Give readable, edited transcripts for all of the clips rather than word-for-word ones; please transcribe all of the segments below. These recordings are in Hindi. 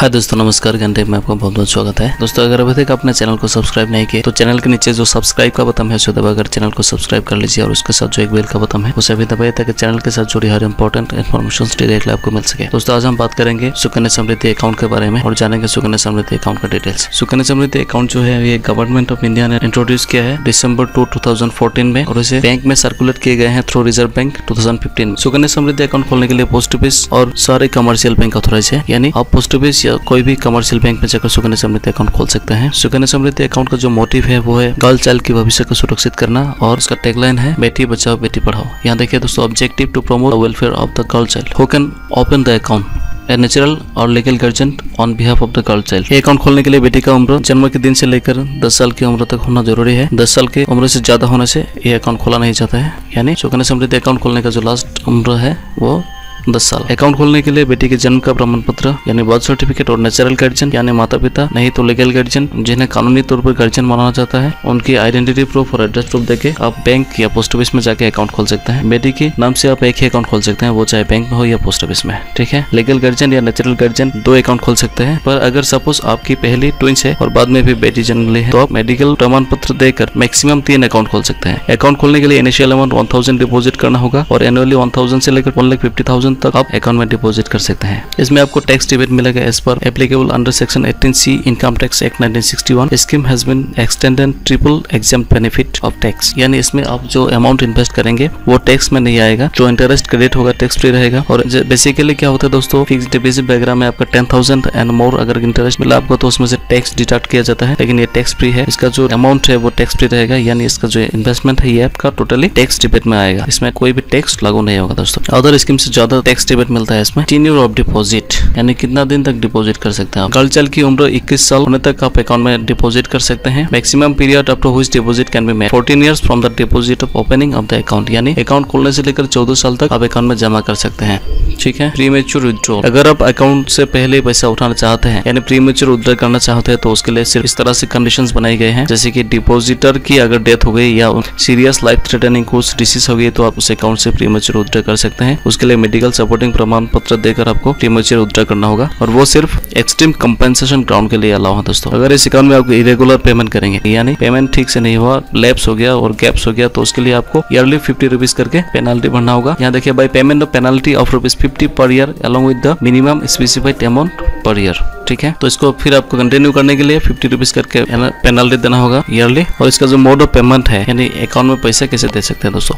हाय दोस्तों नमस्कार, घंटे में आपका बहुत बहुत स्वागत है। दोस्तों अगर अभी तक आपने चैनल को सब्सक्राइब नहीं किया तो चैनल के नीचे जो सब्सक्राइब का बटन है उसे दबाकर चैनल को सब्सक्राइब कर लीजिए और उसके साथ जो एक बेल का बटन है उसे भी दबाइए ताकि चैनल के साथ जुड़ी हर इंपॉर्टेंट इन्फॉर्मेशन डायरेक्टली आपको मिल सके। दोस्तों आज हम बात करेंगे सुकन्या समृद्धि अकाउंट के बारे में और जानेंगे सुकन्या समृद्धि अकाउंट का डिटेल्स। सुकन्या समृद्धि अकाउंट जो है ये गवर्नमेंट ऑफ इंडिया ने इंट्रोड्यूस किया है दिसंबर 2014 में और इसे बैंक में सर्कुलेट किए गए हैं थ्रू रिजर्व बैंक 2015 में। सुकन्या समृद्धि अकाउंट खोलने के लिए पोस्ट ऑफिस और सारे कमर्शियल बैंक ऑथोराइज है, यानी आप पोस्ट ऑफिस कोई भी कमर्शियल बैंक में जाकर सुकन्या समृद्धि अकाउंट खोल सकते हैं। सुकन्या समृद्धि अकाउंट का जो मोटिव है वो है गर्ल चाइल्ड के भविष्य को सुरक्षित करना और उसका टैगलाइन है बेटी बचाओ बेटी पढ़ाओ। यहाँ देखिए दोस्तों, objective to promote welfare of the girl child who can open the account a natural और legal guardian on behalf of the girl child. ये अकाउंट खोलने के लिए बेटी का उम्र जन्म के दिन से लेकर 10 साल की उम्र तक होना जरूरी है। 10 साल की उम्र से ज्यादा होने से ये अकाउंट खोला नहीं जाता है, यानी सुकन्या समृद्धि अकाउंट खोलने का जो लास्ट उम्र है वो 10 साल। अकाउंट खोलने के लिए बेटी के जन्म का प्रमाण पत्र यानी बर्थ सर्टिफिकेट और नेचुरल गार्जियन यानी माता पिता नहीं तो लीगल गार्जियन जिन्हें कानूनी तौर पर गार्जियन माना जाता है उनकी आइडेंटिटी प्रूफ और एड्रेस प्रूफ देके आप बैंक या पोस्ट ऑफिस में जाके अकाउंट खोल सकते हैं। बेटी के नाम से आप एक ही अकाउंट खोल सकते हैं, वो चाहे बैंक में हो या पोस्ट ऑफिस में, ठीक है। लीगल गार्जियन या नेचुरल गार्जियन दो अकाउंट खोल सकते हैं, पर अगर सपोज आपकी पहली ट्विंस है और बाद में भी बेटी जन्म ली है तो आप मेडिकल प्रमाण पत्र देकर मैक्सिमम 3 अकाउंट खोल सकते हैं। अकाउंट खोलने के लिए इनिशियल अमाउंट 1000 डिपोजिट करना होगा और एनुअली 1000 से लेकर 1,50,000 तक आप अकाउंट में डिपॉजिट कर सकते हैं। इसमें आपको टैक्स डिबेट मिलेगा as per applicable under section 18C income tax act 1961। Scheme has been extended triple exempt benefit of tax, यानी इसमें आप जो अमाउंट इन्वेस्ट करेंगे वो टैक्स में नहीं आएगा, जो इंटरेस्ट क्रेडिट होगा टैक्स फ्री रहेगा। और बेसिकली क्या होता है दोस्तों, फिक्स डिपोजिट वगैरह में आपका 10,000 एंड मोर अगर इंटरेस्ट मिला आपको तो उसमें से टैक्स डिडक्ट किया जाता है, लेकिन ये टैक्स फ्री है, इसका जो अमाउंट है वो टैक्स फ्री रहेगा, यानी इसका जो इन्वेस्टमेंट है ये आपका टोटली टैक्स डिबेट में आएगा, इसमें कोई भी टैक्स लागू नहीं होगा। दोस्तों अदर स्कीम से ज्यादा टैक्स डिबेट मिलता है इसमें। टेन्योर ऑफ डिपॉजिट यानी कितना दिन तक डिपॉजिट कर सकते हैं आप। गर्ल चाइल्ड की उम्र 21 साल होने तक आप अकाउंट में डिपॉजिट कर सकते हैं। Maximum period up to which deposit can be made 14 years from the deposit of opening of the account, यानी अकाउंट खोलने से लेकर 14 साल तक आप अकाउंट में जमा कर सकते हैं, ठीक है। प्रीमेच्योर विथड्रॉल, अगर आप अकाउंट से पहले पैसा उठाना चाहते हैं यानी प्रीमेच्योर विथड्रॉल करना चाहते हैं तो उसके लिए सिर्फ इस तरह से कंडीशंस बनाई गई हैं, जैसे कि डिपॉजिटर की अगर डेथ हो गई या सीरियस लाइफ थ्रेटनिंग कुछ डिसीज हो गई तो आप उस अकाउंट से प्रीमेच्योर विथड्रॉल कर सकते हैं। उसके लिए मेडिकल सपोर्टिंग प्रमाण पत्र देकर आपको प्रीमेच्योर विथड्रॉल करना होगा और वो सिर्फ एक्सट्रीम कंपेंसेशन ग्राउंड के लिए अलाउ है। दोस्तों अगर इस अकाउंट में आपको इरेगुलर पेमेंट करेंगे यानी पेमेंट ठीक से नहीं हुआ, लैप्स हो गया और गैप्स हो गया तो उसके लिए आपको ईयरली 50 रुपीज करके पेनाल्टी भरना होगा। यहाँ देखिए, by payment of penalty of ₹50 per year along with the minimum specified amount per year, ठीक है। तो इसको फिर आपको कंटिन्यू करने के लिए 50 रुपीज करके पेनल्टी देना होगा ईयरली। और इसका जो मोड ऑफ पेमेंट है यानी अकाउंट में पैसा कैसे दे सकते हैं दोस्तों,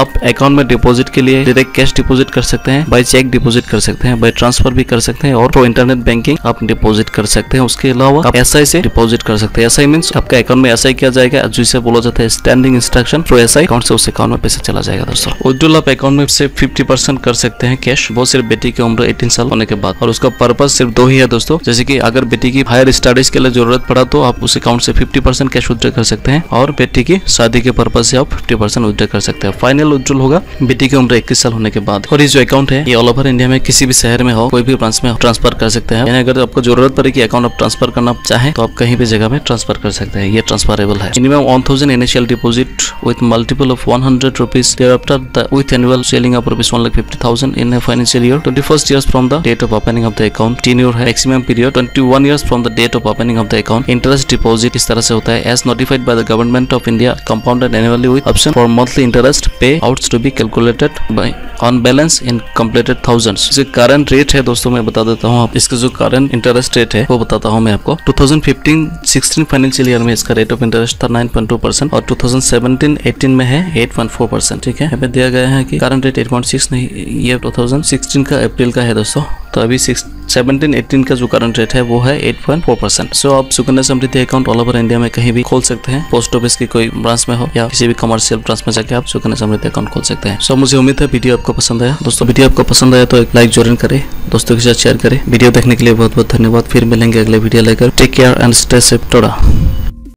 आप अकाउंट में डिपॉजिट के लिए डायरेक्ट कैश डिपॉजिट कर सकते हैं, बाय चेक डिपॉजिट कर सकते हैं, बाय ट्रांसफर भी कर सकते हैं और थ्रू इंटरनेट बैंकिंग आप डिपॉजिट कर सकते हैं। उसके अलावा आप एसआई से डिपॉजिट कर सकते हैं। एसआई मींस आपका अकाउंट में एसआई किया जाएगा, जिसे बोला जाता है standing instruction, through SI account से उस अकाउंट में पैसा चला जाएगा। दोस्तों विड्रॉल आप अकाउंट में से 50% कर सकते हैं कैश, वो सिर्फ बेटी की उम्र 18 साल होने के बाद, और उसका पर्पज सिर्फ 2 ही है दोस्तों, जैसे कि अगर बेटी की हायर स्टडीज के लिए जरूरत पड़ा तो आप उस अकाउंट से 50% कैश विथड्रॉ कर सकते हैं और बेटी की शादी के पर्पज से आप 50% विथड्रॉ कर सकते हैं। फाइनल विथड्रॉल होगा बेटी की उम्र 21 साल होने के बाद। और ये जो अकाउंट है ये ऑल ओवर इंडिया में किसी भी शहर में हो कोई भी ब्रांच में ट्रांसफर कर सकते हैं, यानी अगर आपको जरूरत पड़े कि अकाउंट आप ट्रांसफर करना चाहें तो आप कहीं भी जगह में ट्रांसफर कर सकते हैं, ये ट्रांसफरेबल है। Minimum 1000 initial deposit with multiple of 100 rupees with annual ceiling of ₹1,50,000 in a financial year 21 years from the date of opening of the account. Tenure है maximum period 21 years from the date of opening of the account. Interest deposit इस तरह से होता है, as notified by the government of India compounded annually with option for monthly interest पे outs to be calculated by on balance in completed thousands. इसका करंट रेट है दोस्तों मैं बता देता हूँ, इसका जो करंट इंटरेस्ट रेट है वो बताता हूँ मैं आपको। 2015-16 फाइनेंशियल ईयर में इसका रेट ऑफ इंटरेस्ट था 9.2% और 2017-18 में है 8.4%, ठीक है। यहाँ पे दिया गया है कि करंट रेट 8.6 नहीं, ये 2016 का अप्रैल का है दोस्तों, तो अभी 17-18 का जो करंट रेट है वो है 8.4%। सो आप Sukanya Samriddhi account all over India में कहीं भी खोल सकते हैं, पोस्ट ऑफिस की कोई ब्रांच में हो या किसी भी कमर्शियल ब्रांच में जाके आप सुकन्या समृद्धि अकाउंट खोल सकते हैं। सो मुझे उम्मीद है वीडियो आपको पसंद आया। दोस्तों वीडियो आपको पसंद आया तो एक लाइक जरूर करें, दोस्तों के साथ शेयर करें। वीडियो देखने के लिए बहुत बहुत धन्यवाद, फिर मिलेंगे अगले वीडियो लेकर। Take care and stay safe.